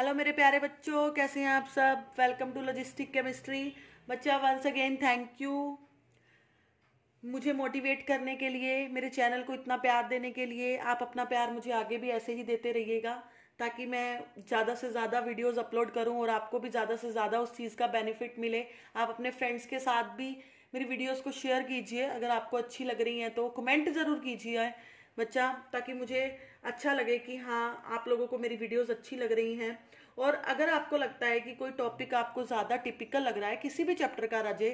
Hello मेरे प्यारे बच्चों, कैसे हैं आप सब। Welcome to logistic chemistry. बच्चा वंस अगेन थैंक यू मुझे मोटिवेट करने के लिए, मेरे चैनल को इतना प्यार देने के लिए। आप अपना प्यार मुझे आगे भी ऐसे ही देते रहिएगा ताकि मैं ज़्यादा से ज़्यादा वीडियोस अपलोड करूं और आपको भी ज़्यादा से ज़्यादा उस चीज़ का बेनिफिट मिले। आप अपने फ्रेंड्स के साथ भी मेरी वीडियोस को शेयर कीजिए। अगर आपको अच्छी लग रही हैं तो कमेंट ज़रूर कीजिए बच्चा, ताकि मुझे अच्छा लगे कि हाँ आप लोगों को मेरी वीडियोस अच्छी लग रही हैं। और अगर आपको लगता है कि कोई टॉपिक आपको ज़्यादा टिपिकल लग रहा है किसी भी चैप्टर का राजे,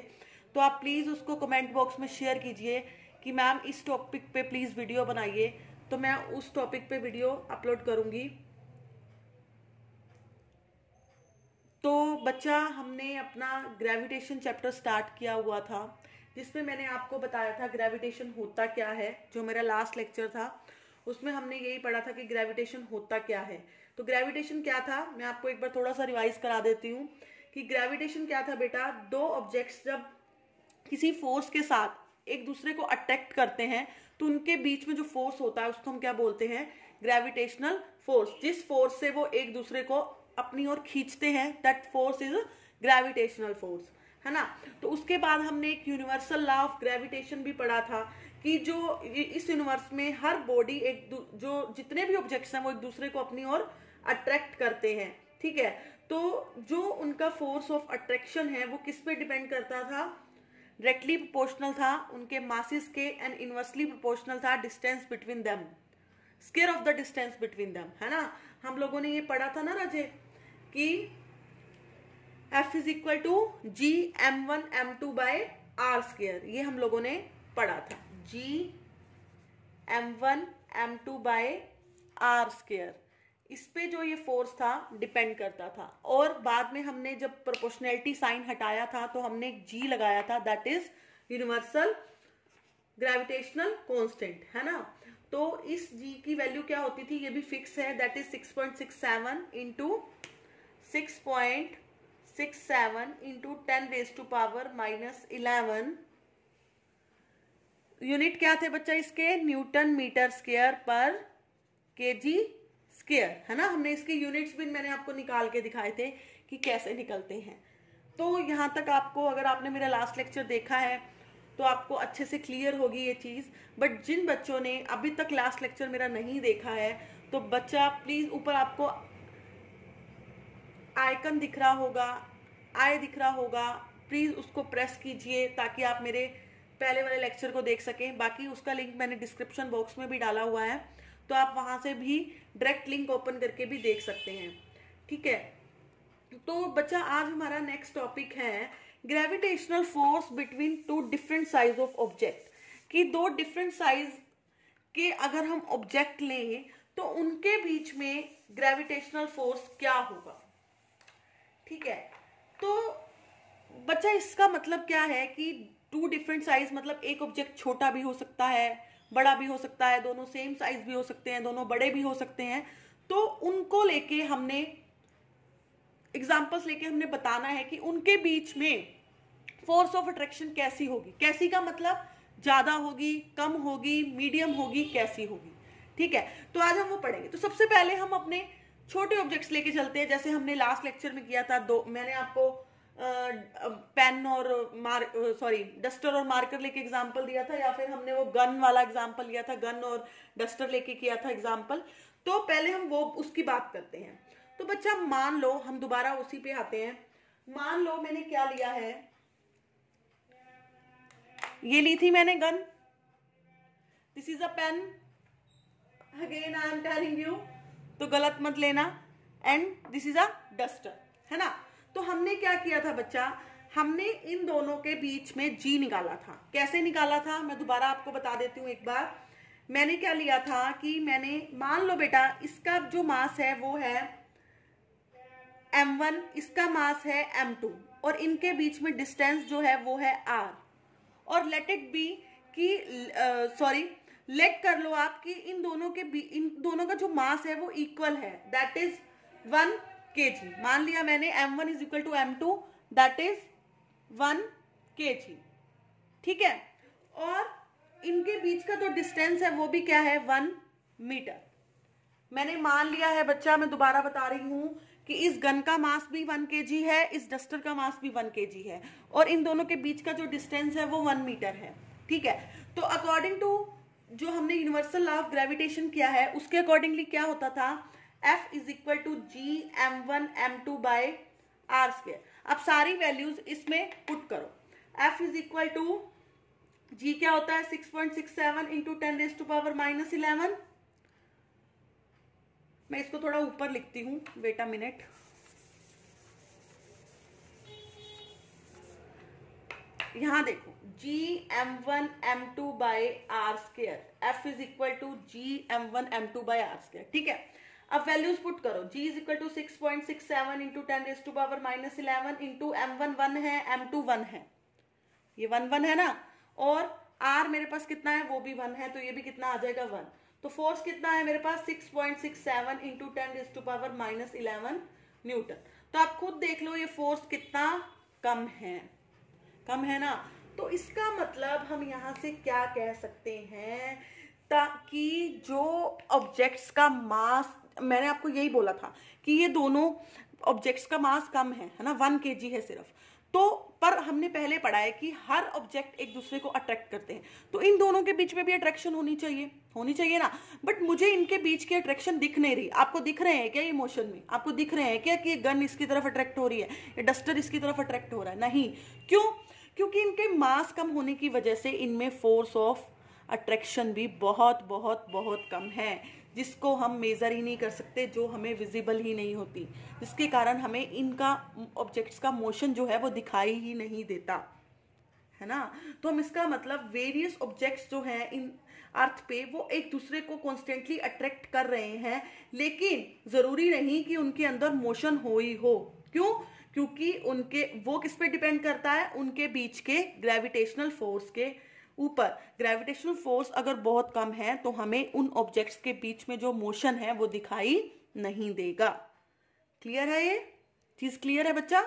तो आप प्लीज़ उसको कमेंट बॉक्स में शेयर कीजिए कि मैम इस टॉपिक पे प्लीज़ वीडियो बनाइए, तो मैं उस टॉपिक पे वीडियो अपलोड करूँगी। तो बच्चा हमने अपना ग्रेविटेशन चैप्टर स्टार्ट किया हुआ था, जिसमें मैंने आपको बताया था ग्रेविटेशन होता क्या है। जो मेरा लास्ट लेक्चर था उसमें हमने यही पढ़ा था कि ग्रेविटेशन होता क्या है। तो ग्रेविटेशन क्या था, मैं आपको एक बार थोड़ा सा रिवाइज करा देती हूँ कि ग्रेविटेशन क्या था बेटा। दो ऑब्जेक्ट्स जब किसी फोर्स के साथ एक दूसरे को अट्रैक्ट करते हैं तो उनके बीच में जो फोर्स होता है उसको हम क्या बोलते हैं, ग्रेविटेशनल फोर्स। जिस फोर्स से वो एक दूसरे को अपनी ओर खींचते हैं, that force is gravitational force, है ना। तो उसके बाद हमने एक यूनिवर्सल लॉ ऑफ ग्रेविटेशन भी पढ़ा था कि जो इस यूनिवर्स में हर बॉडी जितने भी ऑब्जेक्ट्स हैं वो एक दूसरे को अपनी ओर अट्रैक्ट करते हैं, ठीक है। तो जो उनका फोर्स ऑफ अट्रैक्शन है वो किस पे डिपेंड करता था, डायरेक्टली प्रोपोर्शनल था उनके मासेस के एंड इनवर्सली प्रोपोर्शनल था distance between them, square of the distance between them, है ना। हम लोगों ने ये पढ़ा था ना राजे कि F is equal to G M one M two by R square, ये हम लोगों ने पढ़ा था, G M one M two by R square. इस पे जो ये फोर्स था डिपेंड करता था। और बाद में हमने जब प्रोपोर्शनैलिटी साइन हटाया था तो हमने एक जी लगाया था, that is universal gravitational constant, है ना। तो इस जी की वैल्यू क्या होती थी, ये भी फिक्स है, that is 6.67 into 6.67 into 10⁻⁻¹⁰ unit क्या थे बच्चा इसके, न्यूटन मीटर स्क्वायर पर केजी स्केयर, है ना। हमने इसके यूनिट्स भी मैंने आपको निकाल के दिखाए थे कि कैसे निकलते हैं। तो यहाँ तक आपको, अगर आपने मेरा लास्ट लेक्चर देखा है तो आपको अच्छे से क्लियर होगी ये चीज़। बट जिन बच्चों ने अभी तक लास्ट लेक्चर मेरा नहीं देखा है तो बच्चा प्लीज़, ऊपर आपको आइकन दिख रहा होगा, आई दिख रहा होगा, प्लीज़ उसको प्रेस कीजिए ताकि आप मेरे पहले वाले लेक्चर को देख सकें। बाकी उसका लिंक मैंने डिस्क्रिप्शन बॉक्स में भी डाला हुआ है, तो आप वहां से भी डायरेक्ट लिंक ओपन करके भी देख सकते हैं, ठीक है। तो बच्चा आज हमारा नेक्स्ट टॉपिक है gravitational force between two different size of object, कि दो डिफरेंट साइज के अगर हम ऑब्जेक्ट लें तो उनके बीच में ग्रेविटेशनल फोर्स क्या होगा, ठीक है। तो बच्चा इसका मतलब क्या है कि टू डिफरेंट साइज मतलब एक ऑब्जेक्ट छोटा भी हो सकता है, बड़ा भी हो सकता है, दोनों सेम साइज भी हो सकते हैं, दोनों बड़े भी हो सकते हैं। तो उनको लेके हमने एग्जांपल्स लेके हमने बताना है कि उनके बीच में फोर्स ऑफ अट्रैक्शन कैसी होगी। कैसी का मतलब ज़्यादा होगी, कम होगी, मीडियम होगी, कैसी होगी, ठीक है। तो आज हम वो पढ़ेंगे। तो सबसे पहले हम अपने छोटे ऑब्जेक्ट्स लेके चलते हैं, जैसे हमने लास्ट लेक्चर में किया था। दो मैंने आपको पेन और डस्टर और मार्कर लेके एग्जाम्पल दिया था, या फिर हमने वो गन वाला एग्जाम्पल लिया था, गन और डस्टर लेके किया था एग्जाम्पल। तो पहले हम वो उसकी बात करते हैं। तो बच्चा मान लो, हम दोबारा उसी पे आते हैं। मान लो मैंने क्या लिया है, ये ली थी मैंने gun, this is a pen, again I am telling you, तो गलत मत लेना, and this is a duster, है ना। तो हमने क्या किया था बच्चा, हमने इन दोनों के बीच में जी निकाला था। कैसे निकाला था मैं दोबारा आपको बता देती हूँ एक बार। मैंने क्या लिया था कि मैंने मान लो बेटा इसका जो मास है वो है m1, इसका मास है m2, और इनके बीच में डिस्टेंस जो है वो है r। और लेट इट बी कि लेट कर लो आप कि इन दोनों का जो मास है वो इक्वल है, दैट इज 1 kg। मान लिया मैंने m1 is equal to m2, that is 1 kg, ठीक है। और इनके बीच का जो डिस्टेंस है वो भी क्या है, 1 मीटर। मैंने मान लिया है बच्चा, मैं दोबारा बता रही हूँ कि इस गन का मास भी 1 kg है, इस डस्टर का मास भी 1 kg है और इन दोनों के बीच का जो डिस्टेंस है वो 1 मीटर है। ठीक है, तो अकॉर्डिंग टू जो हमने यूनिवर्सल लॉ ऑफ ग्रेविटेशन किया है उसके अकॉर्डिंगली क्या होता था, F is equal to G m1 m2 by R square. अब सारी वैल्यूज इसमें पुट करो। F is equal to G क्या होता है 6.67 इंटू 10⁻⁻⁻11। मैं इसको थोड़ा ऊपर लिखती हूँ, वेट अ मिनट। यहां देखो G m1 m2 by R square, F is equal to G m1 m2 by R square. ठीक है, अब वैल्यूज पुट करो। G is equal to 6.67 into 10⁻⁻⁻11 into m1 1 है, m2 1 है, ये 1 1 है ना, और R मेरे पास कितना है वो भी 1 है, तो ये भी कितना आ जाएगा 1। तो फोर्स कितना है मेरे पास 6.67 इंटू 10⁻⁻⁻11 न्यूटन। तो आप खुद देख लो ये फोर्स कितना कम है, कम है ना। तो इसका मतलब हम यहाँ से क्या कह सकते हैं, ताकि जो ऑब्जेक्ट्स का मास, मैंने आपको यही बोला था कि ये दोनों ऑब्जेक्ट्स का मास कम है ना, 1 kg है सिर्फ। तो पर हमने पहले पढ़ा है कि हर ऑब्जेक्ट एक दूसरे को अट्रैक्ट करते हैं, तो इन दोनों के बीच में भी अट्रैक्शन होनी चाहिए ना। बट मुझे इनके बीच की अट्रैक्शन दिख नहीं रही। आपको दिख रहे हैं क्या ये मोशन में? आपको दिख रहे हैं क्या कि ये गन इसकी तरफ अट्रैक्ट हो रही है, ये डस्टर इसकी तरफ अट्रैक्ट हो रहा है? नहीं। क्यों? क्योंकि इनके मास कम होने की वजह से इनमें फोर्स ऑफ अट्रैक्शन भी बहुत बहुत बहुत कम है, जिसको हम मेज़र ही नहीं कर सकते, जो हमें विजिबल ही नहीं होती, जिसके कारण हमें इनका ऑब्जेक्ट्स का मोशन जो है वो दिखाई ही नहीं देता है ना। तो हम इसका मतलब वेरियस ऑब्जेक्ट्स जो हैं इन अर्थ पे वो एक दूसरे को कॉन्स्टेंटली अट्रैक्ट कर रहे हैं, लेकिन ज़रूरी नहीं कि उनके अंदर मोशन हो ही हो। क्यों? क्योंकि उनके वो किस पे डिपेंड करता है, उनके बीच के ग्रेविटेशनल फोर्स के ऊपर। ग्रेविटेशनल फोर्स अगर बहुत कम है तो हमें उन ऑब्जेक्ट्स के बीच में जो मोशन है वो दिखाई नहीं देगा। क्लियर है? ये चीज क्लियर है बच्चा?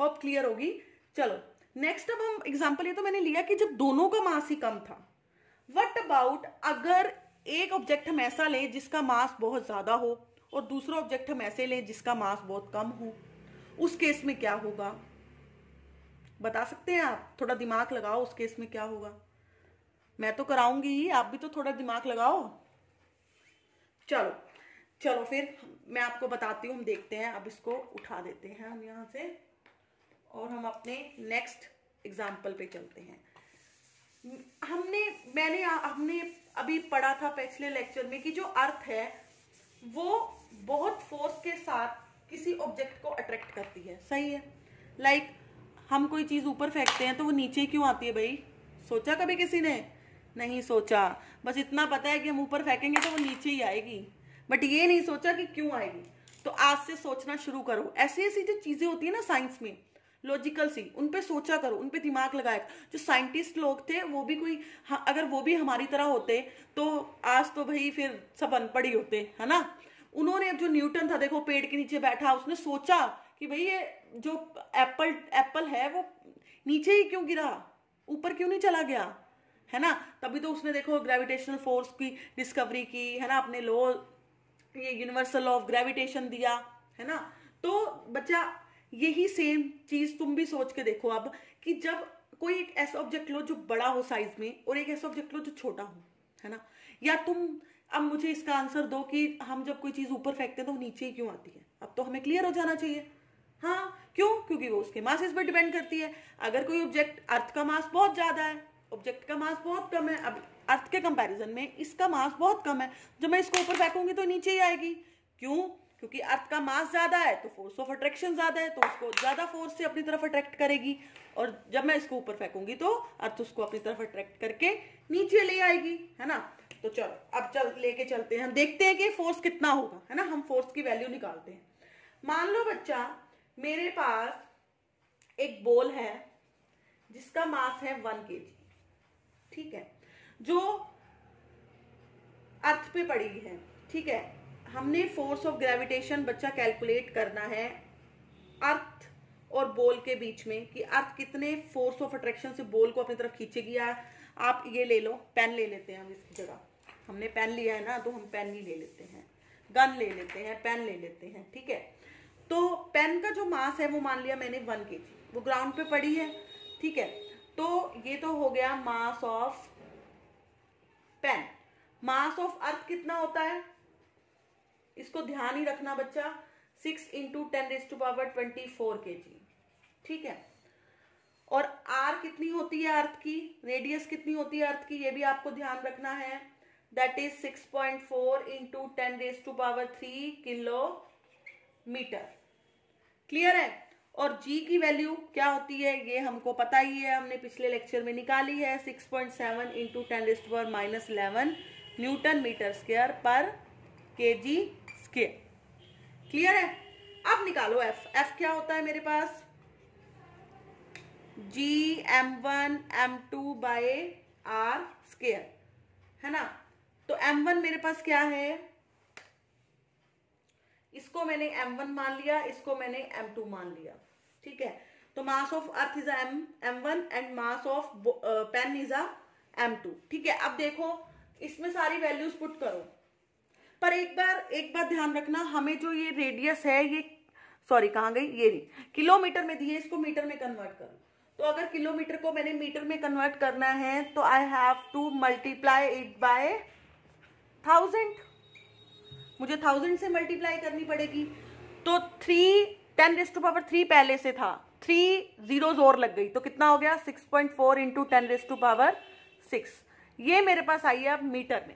होप क्लियर होगी। चलो नेक्स्ट, अब हम एग्जांपल, ये तो मैंने लिया कि जब दोनों का मास ही कम था। व्हाट अबाउट अगर एक ऑब्जेक्ट हम ऐसा लें जिसका मास बहुत ज्यादा हो और दूसरा ऑब्जेक्ट हम ऐसे लें जिसका मास बहुत कम हो, उस केस में क्या होगा? बता सकते हैं आप? थोड़ा दिमाग लगाओ, उस केस में क्या होगा। मैं तो कराऊंगी ही, आप भी तो थोड़ा दिमाग लगाओ। चलो चलो फिर मैं आपको बताती हूँ, हम देखते हैं। अब इसको उठा देते हैं हम यहाँ से और हम अपने नेक्स्ट एग्जाम्पल पे चलते हैं। हमने अभी पढ़ा था पिछले लेक्चर में कि जो अर्थ है वो बहुत फोर्स के साथ किसी ऑब्जेक्ट को अट्रैक्ट करती है, सही है। लाइक हम कोई चीज़ ऊपर फेंकते हैं तो वो नीचे क्यों आती है भाई? सोचा कभी किसी ने? नहीं सोचा। बस इतना पता है कि हम ऊपर फेंकेंगे तो वो नीचे ही आएगी, बट ये नहीं सोचा कि क्यों आएगी। तो आज से सोचना शुरू करो। ऐसी जो चीज़ें होती है ना साइंस में, लॉजिकल सी, उन पे सोचा करो, उन पे दिमाग लगाया। जो साइंटिस्ट लोग थे वो भी अगर वो भी हमारी तरह होते तो आज तो भाई फिर सब अनपढ़ ही होते, है ना। उन्होंने, अब जो न्यूटन था देखो पेड़ के नीचे बैठा, उसने सोचा कि भाई ये जो एप्पल है वो नीचे ही क्यों गिरा, ऊपर क्यों नहीं चला गया, है ना। तभी तो उसने देखो ग्रेविटेशनल फोर्स की डिस्कवरी की, है ना। अपने लॉ, ये यूनिवर्सल लॉ ऑफ ग्रेविटेशन दिया, है ना। तो बच्चा यही सेम चीज तुम भी सोच के देखो अब, कि जब कोई एक ऐसा ऑब्जेक्ट लो जो बड़ा हो साइज में और एक ऐसा ऑब्जेक्ट लो जो छोटा हो, है ना। या तुम अब मुझे इसका आंसर दो कि हम जब कोई चीज ऊपर फेंकते हैं तो वो नीचे ही क्यों आती है। अब तो हमें क्लियर हो जाना चाहिए, हाँ। क्यों? क्योंकि वो उसके मास इस पर डिपेंड करती है। अगर कोई ऑब्जेक्ट, अर्थ का मास बहुत ज्यादा है, ऑब्जेक्ट का मास बहुत कम है, अब अर्थ के कंपैरिजन में इसका मास बहुत कम है, जब मैं इसको ऊपर फेंकूंगी तो नीचे ही आएगी। क्यों? क्योंकि अर्थ का मास ज्यादा है तो फोर्स ऑफ अट्रैक्शन ज्यादा है, तो उसको ज्यादा फोर्स से अपनी तरफ अट्रैक्ट करेगी, और जब मैं इसको ऊपर फेंकूंगी तो अर्थ उसको अपनी तरफ अट्रैक्ट करके नीचे ले आएगी, है ना। तो चलो अब लेके चलते हैं, हम देखते हैं कि फोर्स कितना होगा, है ना। हम फोर्स की वैल्यू निकालते हैं। मान लो बच्चा मेरे पास एक बॉल है जिसका मास है 1 kg, ठीक है, जो अर्थ पे पड़ी है, ठीक है। हमने फोर्स ऑफ ग्रेविटेशन बच्चा कैलकुलेट करना है अर्थ और बॉल के बीच में, कि अर्थ कितने फोर्स ऑफ अट्रैक्शन से बॉल को अपनी तरफ खींचेगी। या आप ये ले लो, पेन ले लेते हैं हम इसकी जगह, हमने पेन लिया है ना, तो हम पेन ही ले लेते हैं। गन ले लेते हैं, पेन ले लेते हैं, ठीक है। तो पेन का जो मास है वो मान लिया मैंने 1 kg, वो ग्राउंड पे पड़ी है, ठीक है। तो ये तो हो गया mass of pen. Mass of earth कितना होता है, इसको ध्यान ही रखना बच्चा, 6 × 10⁻²⁴ kg, ठीक है। और आर कितनी होती है अर्थ की, रेडियस कितनी होती है अर्थ की, ये भी आपको ध्यान रखना है। दैट इज 6.4 × 10⁻³ किलोमीटर, क्लियर है। और जी की वैल्यू क्या होती है ये हमको पता ही है, हमने पिछले लेक्चर में निकाली है, 6.7 × 10⁻¹⁰ न्यूटन मीटर स्क्वायर पर केजी स्क्वायर, क्लियर है। अब निकालो एफ। एफ क्या होता है मेरे पास, G m1 m2 by r square, है ना। तो m1 मेरे पास क्या है, इसको मैंने m1 मान लिया, इसको मैंने m2 मान लिया, ठीक है। तो mass of earth is m1 and mass of pen is m2, ठीक है। अब देखो इसमें सारी वैल्यूज पुट करो, पर एक बार ध्यान रखना, हमें जो ये रेडियस है, ये सॉरी कहाँ गई, ये नहीं, किलोमीटर में दी है, इसको मीटर में कन्वर्ट करो। तो अगर किलोमीटर को मैंने मीटर में कन्वर्ट करना है तो I have to multiply it by 1000, मुझे 1000 से मल्टीप्लाई करनी पड़ेगी। तो 3 × 10⁻³ पहले से था, 3 zeros और लग गई, तो कितना हो गया 6.4 × 10⁻⁶। ये मेरे पास आई है अब मीटर में,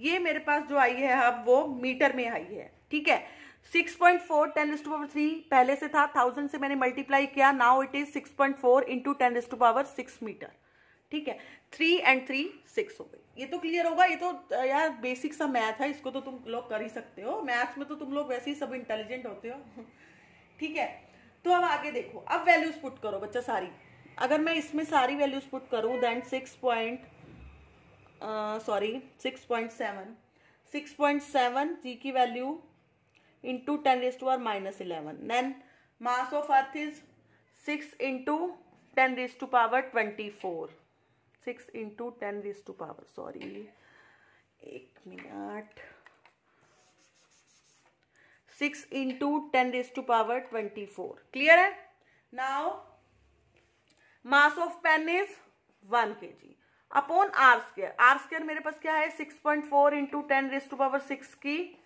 ये मेरे पास जो आई है अब वो मीटर में आई है, ठीक है। 6.4 × 10⁻³ पहले से था, 1000 से मैंने मल्टीप्लाई किया, नाउ इट इज 6.4 × 10⁻⁶ मीटर, ठीक है। 3 and 3, 6 हो गई। ये तो क्लियर होगा, ये तो यार बेसिक सा मैथ है, इसको तो तुम लोग कर ही सकते हो, मैथ्स में तो तुम लोग वैसे ही सब इंटेलिजेंट होते हो, ठीक है। तो अब आगे देखो, अब वैल्यूज पुट करो बच्चा सारी। अगर मैं इसमें सारी वैल्यूज पुट करूँ दैन 6.7 जी की value × 10⁻¹⁰ then mass of earth is 6 × 10⁻¹⁴, 6 × 10⁻, sorry एक मिनट, 6 × 10⁻²⁴, clear है। now mass of pen is 1 kg upon r square। r square मेरे पास क्या है, 6.4 × 10⁻⁶ की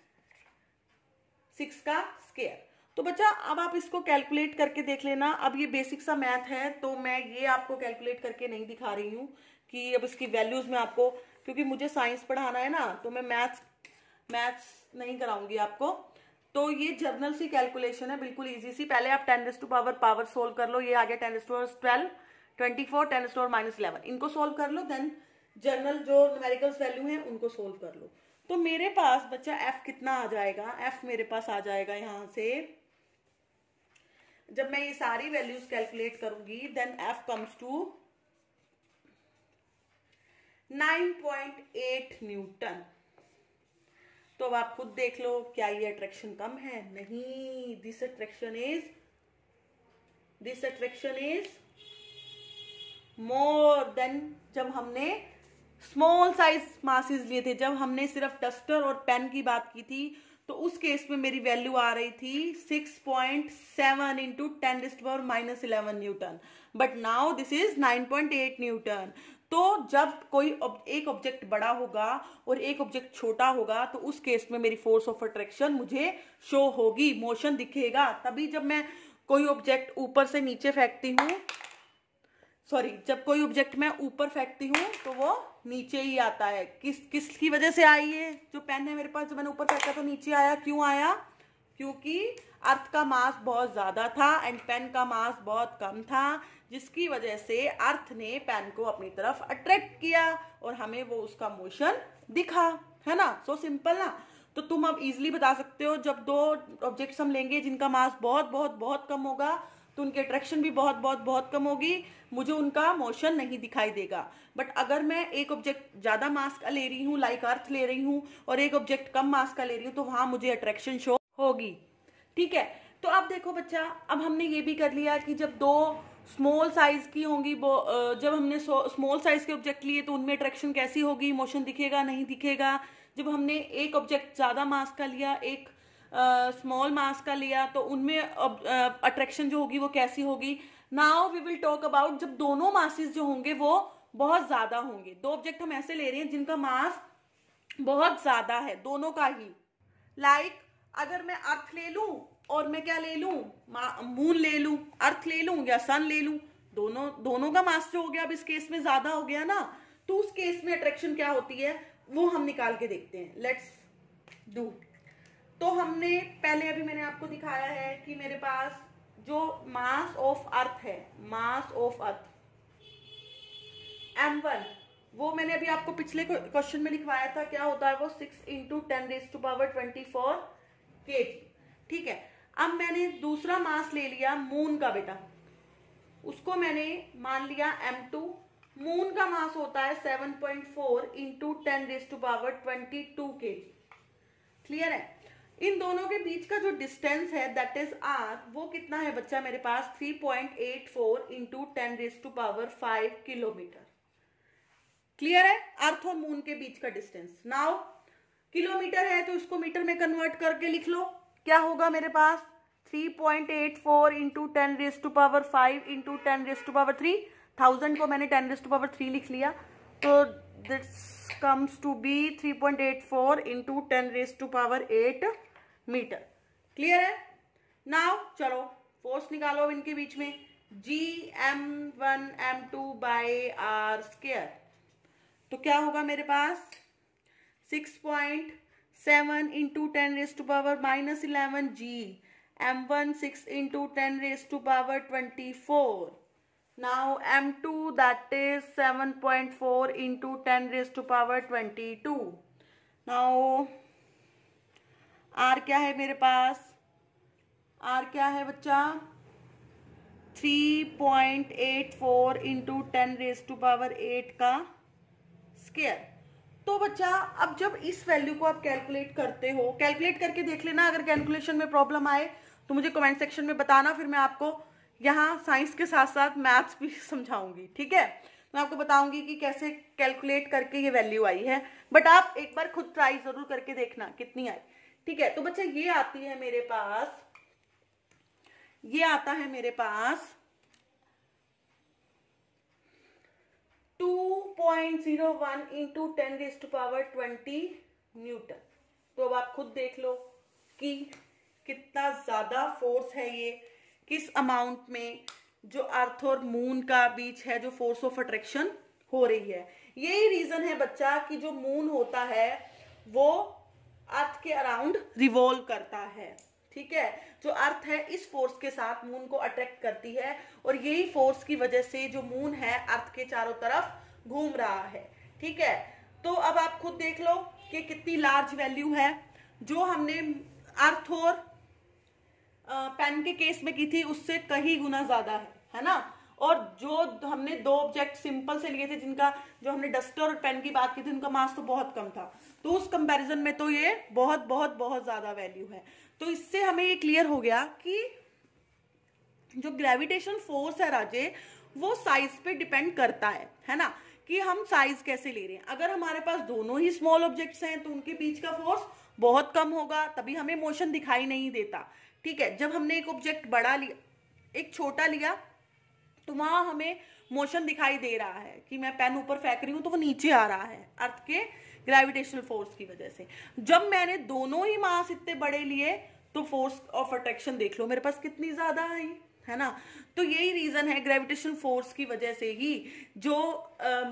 6 का स्क्वायर। तो बच्चा अब आप इसको कैलकुलेट करके देख लेना, अब ये बेसिक सा मैथ है तो मैं ये आपको कैलकुलेट करके नहीं दिखा रही हूँ कि अब इसकी वैल्यूज में आपको, क्योंकि मुझे साइंस पढ़ाना है ना, तो मैं मैथ्स नहीं कराऊंगी आपको। तो ये जर्नल सी कैलकुलेशन है, बिल्कुल ईजी सी। पहले आप 10⁻⁴ सोल्व कर लो, ये आ गया 10⁻¹⁰, 24, 10⁻¹⁰ इनको सोल्व कर लो, देन जर्नल जो न्यूमेरिकल वैल्यू है उनको सोल्व कर लो। तो मेरे पास बच्चा f कितना आ जाएगा, f मेरे पास आ जाएगा यहाँ से, जब मैं ये सारी वैल्यूज कैलकुलेट करूंगी then f comes to 9.8 newton. तो अब आप खुद देख लो, क्या ये अट्रैक्शन कम है? नहीं, this attraction is more than. जब हमने स्मॉल साइज मासेस लिए थे, जब हमने सिर्फ डस्टर और पेन की बात की थी, तो उस केस में मेरी वैल्यू आ रही थी 6.7 × 10⁻¹⁰ newton, but now this is 9.8 newton. तो जब कोई एक ऑब्जेक्ट बड़ा होगा और एक ऑब्जेक्ट छोटा होगा, तो उस केस में मेरी फोर्स ऑफ अट्रैक्शन मुझे शो होगी, मोशन दिखेगा। तभी जब मैं कोई ऑब्जेक्ट ऊपर से नीचे फेंकती हूँ, जब कोई ऑब्जेक्ट मैं ऊपर फेंकती हूँ तो वो नीचे ही आता है। किस की वजह से आई है? जो पेन है मेरे पास, जो मैंने ऊपर फेंका तो नीचे आया, क्यों आया? क्योंकि अर्थ का मास बहुत ज़्यादा था एंड पेन का मास बहुत कम था, जिसकी वजह से अर्थ ने पेन को अपनी तरफ अट्रैक्ट किया और हमें वो उसका मोशन दिखा, है ना। सो सिंपल ना। तो तुम अब इजीली बता सकते हो, जब दो ऑब्जेक्ट्स हम लेंगे जिनका मास बहुत बहुत बहुत कम होगा, तो उनके अट्रैक्शन भी बहुत बहुत बहुत कम होगी, मुझे उनका मोशन नहीं दिखाई देगा। बट अगर मैं एक ऑब्जेक्ट ज़्यादा मास का ले रही हूँ, लाइक अर्थ ले रही हूँ, और एक ऑब्जेक्ट कम मास का ले रही हूँ, तो वहाँ मुझे अट्रैक्शन शो होगी, ठीक है। तो अब देखो बच्चा, अब हमने ये भी कर लिया कि जब दो स्मॉल साइज की होंगी, जब हमने स्मॉल साइज के ऑब्जेक्ट लिए तो उनमें अट्रैक्शन कैसी होगी, मोशन दिखेगा नहीं दिखेगा। जब हमने एक ऑब्जेक्ट ज़्यादा मास का लिया, एक स्मॉल मास का लिया, तो उनमें अट्रैक्शन जो होगी वो कैसी होगी. Now we will talk about जब दोनों मासेस जो होंगे वो बहुत ज़्यादा होंगे. दो ऑब्जेक्ट हम ऐसे ले रहे हैं जिनका मास बहुत ज़्यादा है दोनों का ही. लाइक अगर मैं अर्थ ले लूँ और मैं क्या ले लूँ, मून ले लूँ, अर्थ ले लूँ या सन ले लूँ, दोनों का मास जो हो गया अब इस केस में ज़्यादा हो गया ना, तो उस केस में अट्रैक्शन क्या होती है वो हम निकाल के देखते हैं. Let's do. तो हमने पहले अभी मैंने आपको दिखाया है कि मेरे पास जो मास ऑफ अर्थ है, मास ऑफ अर्थ m1, वो मैंने अभी आपको पिछले क्वेश्चन में लिखवाया था क्या होता है वो 6 × 10⁻²⁴ kg. ठीक है. अब मैंने दूसरा मास ले लिया मून का बेटा, उसको मैंने मान लिया m2. मून का मास होता है 7.4 × 10⁻²ⁱ kg. क्लियर है. इन दोनों के बीच का जो डिस्टेंस है दैट इज r, वो कितना है बच्चा मेरे पास 3.84 × 10⁵ किलोमीटर. क्लियर है. अर्थ और मून के बीच का डिस्टेंस. नाउ किलोमीटर है तो इसको मीटर में कन्वर्ट करके लिख लो, क्या होगा मेरे पास 3.84 × 10⁵1000 को मैंने 10⁵ लिख लिया, तो that's comes to be 3.84 × 10⁸ metre. Clear है. नाउ चलो फोर्स निकालो इनके बीच में, G m1 m2 by r square. तो क्या होगा मेरे पास 6.7 × 10⁻¹1 G m1 6 × 10⁻¹4. Now m2 that is 7.4 × 10⁻¹2. Now r क्या है मेरे पास, r क्या है बच्चा 3.84 × 10⁸ का स्क्वायर. तो बच्चा अब जब इस वैल्यू को आप कैलकुलेट करते हो, कैलकुलेट करके देख लेना, अगर कैलकुलेशन में प्रॉब्लम आए तो मुझे कमेंट सेक्शन में बताना, फिर मैं आपको यहाँ साइंस के साथ साथ मैथ्स भी समझाऊंगी. ठीक है. मैं आपको बताऊंगी कि कैसे कैलकुलेट करके ये वैल्यू आई है, बट आप एक बार खुद ट्राई जरूर करके देखना कितनी आई. ठीक है. तो बच्चा ये आती है मेरे पास, ये आता है मेरे पास 2.01 × 10⁻20 न्यूटन. तो अब आप खुद देख लो कि कितना ज्यादा फोर्स है ये, किस अमाउंट में जो अर्थ और मून का बीच है जो फोर्स ऑफ अट्रैक्शन हो रही है. यही रीजन है बच्चा कि जो मून होता है वो अर्थ के अराउंड रिवॉल्व करता है. ठीक है. जो अर्थ है इस फोर्स के साथ मून को अट्रैक्ट करती है, और यही फोर्स की वजह से जो मून है अर्थ के चारों तरफ घूम रहा है. ठीक है. तो अब आप खुद देख लो कि कितनी लार्ज वैल्यू है जो हमने अर्थ और पैन के केस में की थी, उससे कहीं गुना ज्यादा है ना. और जो हमने दो ऑब्जेक्ट सिंपल से लिए थे जिनका, जो हमने डस्टर और पेन की बात की थी, उनका मास तो बहुत कम था, तो उस कंपैरिजन में तो ये बहुत बहुत बहुत ज्यादा वैल्यू है. तो इससे हमें ये क्लियर हो गया कि जो ग्रेविटेशन फोर्स है राजे वो साइज पे डिपेंड करता है ना, कि हम साइज कैसे ले रहे हैं. अगर हमारे पास दोनों ही स्मॉल ऑब्जेक्ट्स हैं तो उनके बीच का फोर्स बहुत कम होगा, तभी हमें मोशन दिखाई नहीं देता. ठीक है. जब हमने एक ऑब्जेक्ट बड़ा लिया, एक छोटा लिया, तो वहां हमें मोशन दिखाई दे रहा है कि मैं पेन ऊपर फेंक रही हूं तो वो नीचे आ रहा है अर्थ के ग्रेविटेशनल फोर्स की वजह से. जब मैंने दोनों ही मास इतने बड़े लिए तो फोर्स ऑफ अट्रैक्शन देख लो मेरे पास कितनी ज्यादा आई है ना. तो यही रीजन है, ग्रेविटेशनल फोर्स की वजह से ही जो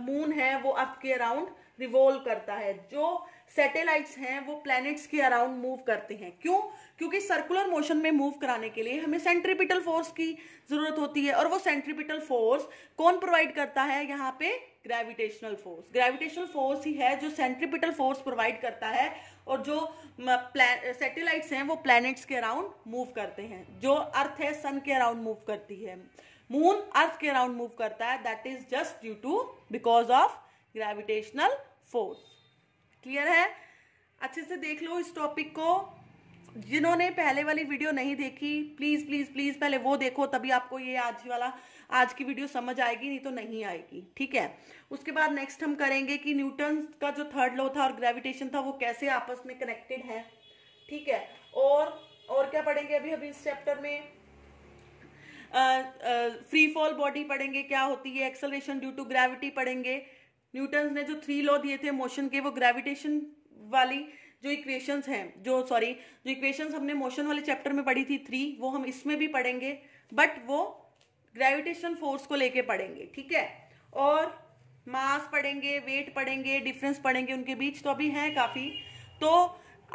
मून है वो अर्थ के अराउंड रिवॉल्व करता है, जो सैटेलाइट्स हैं वो प्लैनेट्स के अराउंड मूव करते हैं. क्यों? क्योंकि सर्कुलर मोशन में मूव कराने के लिए हमें सेंट्रीपिटल फोर्स की जरूरत होती है, और वो सेंट्रीपिटल फोर्स कौन प्रोवाइड करता है यहाँ पे, ग्रेविटेशनल फोर्स. ग्रेविटेशनल फोर्स ही है जो सेंट्रीपिटल फोर्स प्रोवाइड करता है, और जो सैटेलाइट्स हैं वो प्लैनेट्स के अराउंड मूव करते हैं. जो अर्थ है सन के अराउंड मूव करती है, मून अर्थ के अराउंड मूव करता है, that is just due to because of gravitational force. Clear है. अच्छे से देख लो इस टॉपिक को, जिन्होंने पहले वाली वीडियो नहीं देखी प्लीज प्लीज प्लीज पहले वो देखो, तभी आपको ये आज की वीडियो समझ आएगी, नहीं तो नहीं आएगी। ठीक है, उसके बाद नेक्स्ट हम करेंगे कि न्यूटन का जो थर्ड लॉ था और ग्रेविटेशन था वो कैसे आपस में कनेक्टेड है। ठीक है, और क्या पढ़ेंगे अभी अभी इस चैप्टर में, फ्री फॉल बॉडी पढ़ेंगे क्या होती है, एक्सेलरेशन ड्यू टू ग्रेविटी पढ़ेंगे। न्यूटन ने जो 3 लॉ दिए थे मोशन के, वो ग्रेविटेशन वाली जो इक्वेशंस हैं, जो इक्वेशंस हमने मोशन वाले चैप्टर में पढ़ी थी 3, वो हम इसमें भी पढ़ेंगे, बट वो ग्रेविटेशन फोर्स को लेके पढ़ेंगे। ठीक है, और मास पढ़ेंगे, वेट पढ़ेंगे, डिफरेंस पढ़ेंगे उनके बीच, तो अभी हैं काफ़ी। तो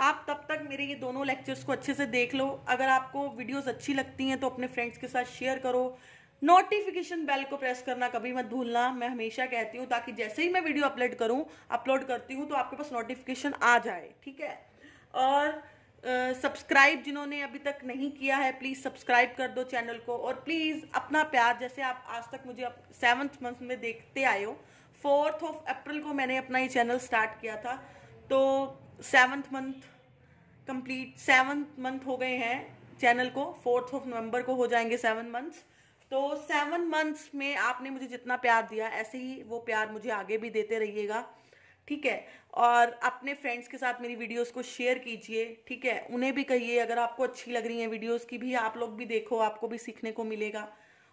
आप तब तक मेरे ये दोनों लेक्चर्स को अच्छे से देख लो। अगर आपको वीडियोस अच्छी लगती हैं तो अपने फ्रेंड्स के साथ शेयर करो। नोटिफिकेशन बेल को प्रेस करना कभी मत भूलना, मैं हमेशा कहती हूँ, ताकि जैसे ही मैं वीडियो अपलोड करती हूँ तो आपके पास नोटिफिकेशन आ जाए। ठीक है, और सब्सक्राइब जिन्होंने अभी तक नहीं किया है प्लीज़ सब्सक्राइब कर दो चैनल को, और प्लीज़ अपना प्यार, जैसे आप आज तक मुझे 7th मंथ में देखते आए हो। 4th अप्रैल को मैंने अपना ये चैनल स्टार्ट किया था, तो 7th मंथ कंप्लीट 7 मंथ हो गए हैं चैनल को। 4th ऑफ नवंबर को हो जाएंगे 7 मंथ्स। तो 7 मंथ्स में आपने मुझे जितना प्यार दिया, ऐसे ही वो प्यार मुझे आगे भी देते रहिएगा। ठीक है, और अपने फ्रेंड्स के साथ मेरी वीडियोस को शेयर कीजिए। ठीक है, उन्हें भी कहिए अगर आपको अच्छी लग रही है वीडियोस की भी आप लोग भी देखो, आपको भी सीखने को मिलेगा।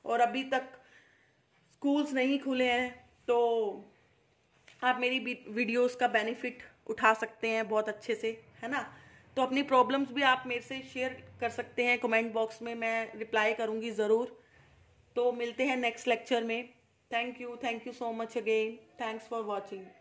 और अभी तक स्कूल्स नहीं खुले हैं तो आप मेरी वीडियोस का बेनिफिट उठा सकते हैं बहुत अच्छे से, है ना। तो अपनी प्रॉब्लम्स भी आप मेरे से शेयर कर सकते हैं कमेंट बॉक्स में, मैं रिप्लाई करूँगी ज़रूर। तो मिलते हैं नेक्स्ट लेक्चर में। Thank you so much again, thanks for watching.